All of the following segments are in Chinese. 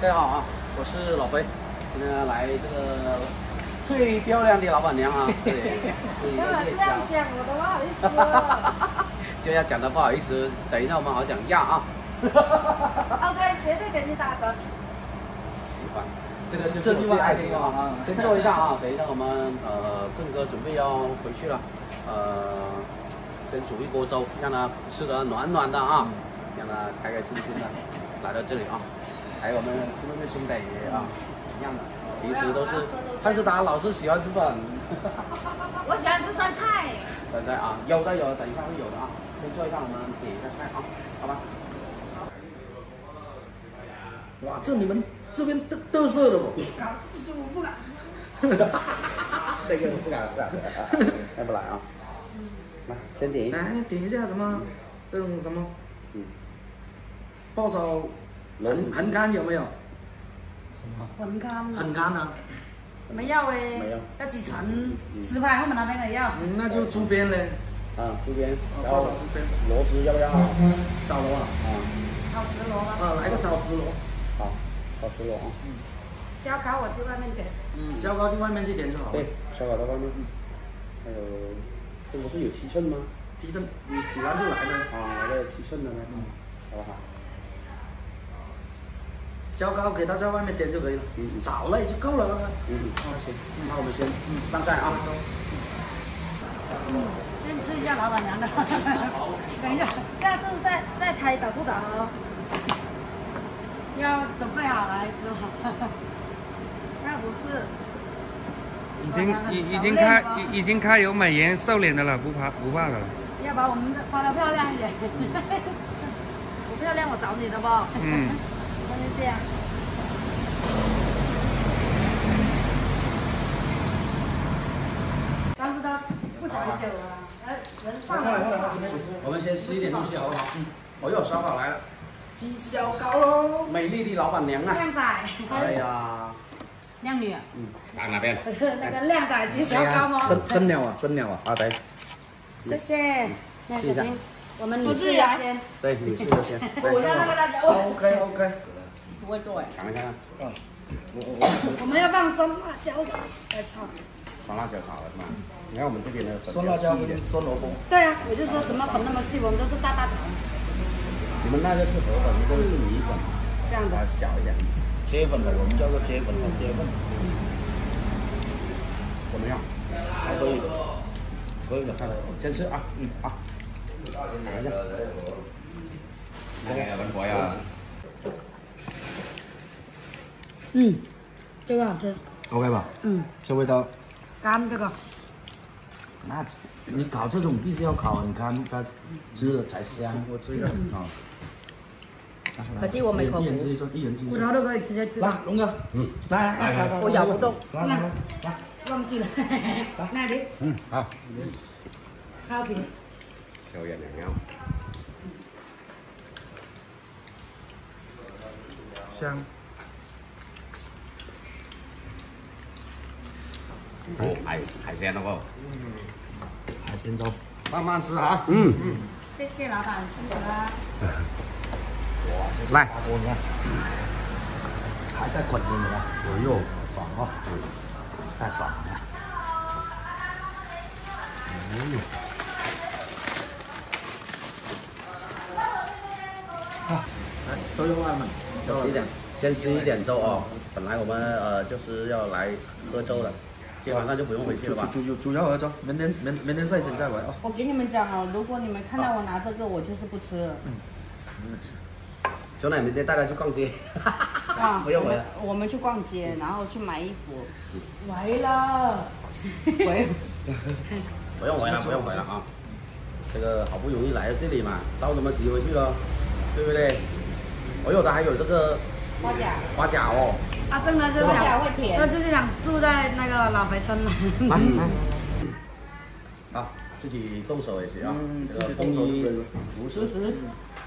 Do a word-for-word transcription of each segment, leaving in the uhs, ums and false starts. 大家好啊，我是老飞，今天来这个最漂亮的老板娘啊，对，是一个这样讲我都不好意思了，就要讲的不好意思，等一下我们好讲亚啊。OK， 绝对给你打折。喜欢，这个就是我最爱的一个啊。先坐一下啊，等一下我们呃正哥准备要回去了，呃，先煮一锅粥，让他吃得暖暖的啊，让他开开心心的来到这里啊。 还有我们吃妹妹兄弟啊，一样的，平时都是，但是他老是喜欢吃饭。我喜欢吃酸菜。酸菜啊，有的有的，等一下会有的啊。先做一下，我们点一下菜啊，好吧？哇，这你们这边特特色的不？敢吃我不敢吃。那个不敢不敢，来不来啊？来，先点一下。来点一下什么？这种什么？嗯。爆炒。 横杆有没有？横杆。横杆啊？没有诶。没有。要几层？十块，我们那边也要。嗯，那就猪鞭嘞。啊，猪鞭。然后螺丝要不要？炒螺啊。啊。炒石螺啊。啊，来个炒石螺。好，炒石螺啊。嗯。烧烤我去外面点。嗯，烧烤去外面去点就好。对，烧烤到外面。还有，这不是有七寸吗？七寸，你喜欢就来呗。啊，来个七寸的呗，好不好？ 烧烤给他在外面点就可以了，嗯，找类就够了。嗯，好，行，那我们先上菜啊。嗯，先吃一下老板娘的。等一下，下次再再拍抖不抖？要准备好来之后。那不是。已经已已经开已已经开有美颜瘦脸的了，不怕不怕的了。要把我们发的漂亮一点。不漂亮我找你的不？嗯。 这样，但是他不长久啊，哎，人上来了。我们先吃一点东西好不好？嗯。哦哟，烧烤来了，鸡烧烤喽！美丽的老板娘啊！靓仔。哎呀。靓女。嗯。往哪边？那个靓仔鸡烧烤吗？生生了啊，生了啊，阿呆。谢谢，那小心，我们女士优先。对，女士优先。我要那个辣椒。OK OK。 不会做哎，尝一下。嗯，我我我们要放酸辣椒的，哎操！酸辣椒好了是吧？你看我们这边的酸辣椒跟酸萝卜。对啊，我就说怎么粉那么细，我们都是大大粉。你们那个是河粉，这个是米粉，这样子小一点。接粉的，我们叫做接粉和接粉。怎么样？还可以，可以的，看来先吃啊，嗯啊，尝一下。哎呀，文博呀！ 嗯，这个好吃。OK 吧？嗯，这味道。干这个。那，你搞这种必须要烤很干，它吃了才香。我吃一个。好。可惜我没口福。一人吃一串，一人吃一串。骨头都可以直接吃。来，龙哥。嗯。来来来，我咬不动。来来来，忘记了。来，那里。嗯，好。好吃。小月亮娘。香。 哦，海海鲜了不？海鲜粥，慢慢吃啊。嗯嗯。谢谢老板，辛苦了。来，我看，还在滚着呢。哎呦，爽啊！太爽了。嗯。啊，来，都用外面，多吃一点，先吃一点粥啊。本来我们呃就是要来喝粥的。 今晚上就不用回去了吧？主主主要合作，明天明明天赛前再玩啊！我给你们讲啊，如果你们看到我拿这个，我就是不吃。嗯。兄弟，明天带他去逛街。啊，不用回来。我们去逛街，然后去买衣服。回了。回。不用回了，不用回了啊！这个好不容易来到这里嘛，着什么急回去了？对不对？我有的还有这个花甲。花甲哦。 他真的是想，他就是想住在那个老白村了。好，自己动手也行啊。这个丰衣足食，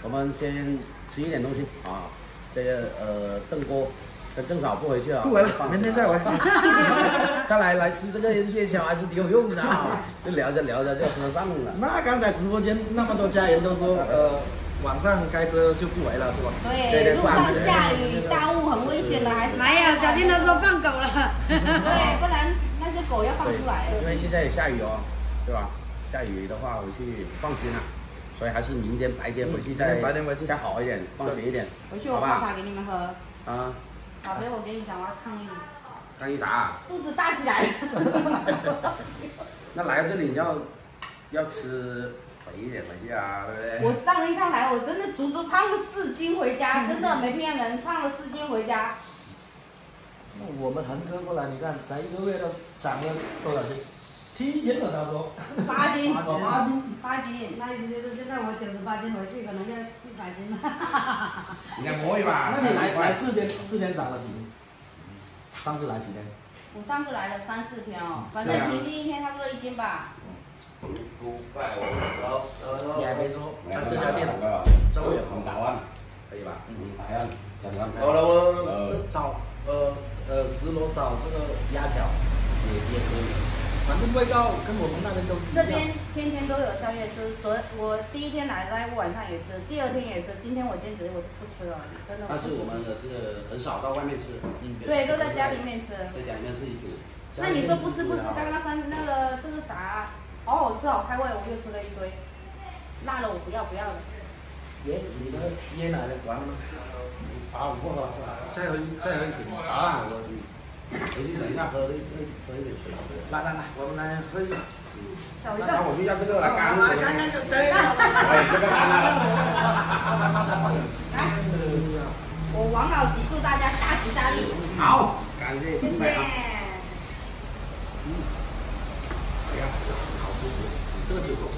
我们先吃一点东西啊。这个呃，郑哥跟郑嫂不回去了，不回了，明天再回。看来来吃这个夜宵还是挺有用的啊，就聊着聊着就吃上了。那刚才直播间那么多家人都说，呃，晚上该遮就不围了，是吧？对，路上下雨、大雾很危险的，还是没有小心的时候放狗了。对，不然那只狗要放出来。因为现在也下雨哦，对吧？下雨的话，我去放心了，所以还是明天白天回去再再好一点，放水一点。回去我泡茶给你们喝。啊。宝贝，我跟你讲，我要抗议。抗议啥？肚子大起来。那来到这里你要要吃。 肥一点回去啊，对不对？我上一趟来，我真的足足胖了四斤回家，真的没骗人，胖了四斤回家。那我们韩哥过来，你看咱一个月都长了多少斤？七斤了，他说。八斤。八斤。八斤。那意思就是现在我九十八斤回去，可能要一百斤了。你看可以吧？那你来来四天，四天长了几斤？上次来几天？我上次来了三四天哦，反正平均一天差不多一斤吧。 你还别说，他这家店周也好，可以吧？嗯，百安，好了我找呃呃石螺找这个鸭脚也也可以，反正味道跟我们那边都是。这边天天都有宵夜吃，昨我第一天来来，我晚上也吃，第二天也吃，今天我坚持我不吃了，真的。但是我们的这个很少到外面吃，对，都在家里面吃，在家里面自己煮。那你说不吃不吃，刚刚说那个这个啥？ 好好吃，好开胃，我又吃了一堆，辣的我不要不要的。爷，你那爷奶奶管吗？打五个了，再喝再喝一瓶。啊，我回去等一下喝一喝一点水。来来来，我们来喝一个。找一个。那我就要这个来干了。干干就对了。哎，这个干了。来，我王老吉祝大家大吉大利。好，感谢，谢谢。嗯。 这个酒好喝，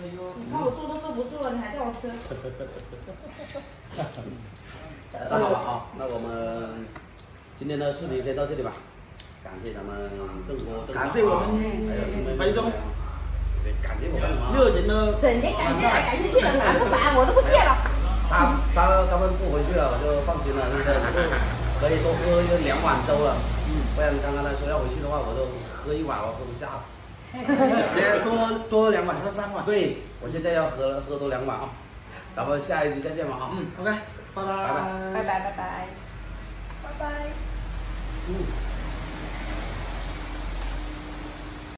你看我坐都坐不住了，你还叫我吃。那好了啊，那我们今天的视频先到这里吧。感谢咱们郑哥，感谢我们白兄，感谢我们热情的。整天感谢来感谢去了，哪不烦我都不谢了。他他他们不回去了，我就放心了，对不对？可以多喝一两碗粥了。嗯，不然刚刚他说要回去的话，我都喝一碗我喝不下了。 多多两碗，喝三碗。对，我现在要喝喝多两碗啊！咱们下一集再见吧啊！嗯 ，OK， 拜拜，拜拜，拜拜，拜拜，嗯。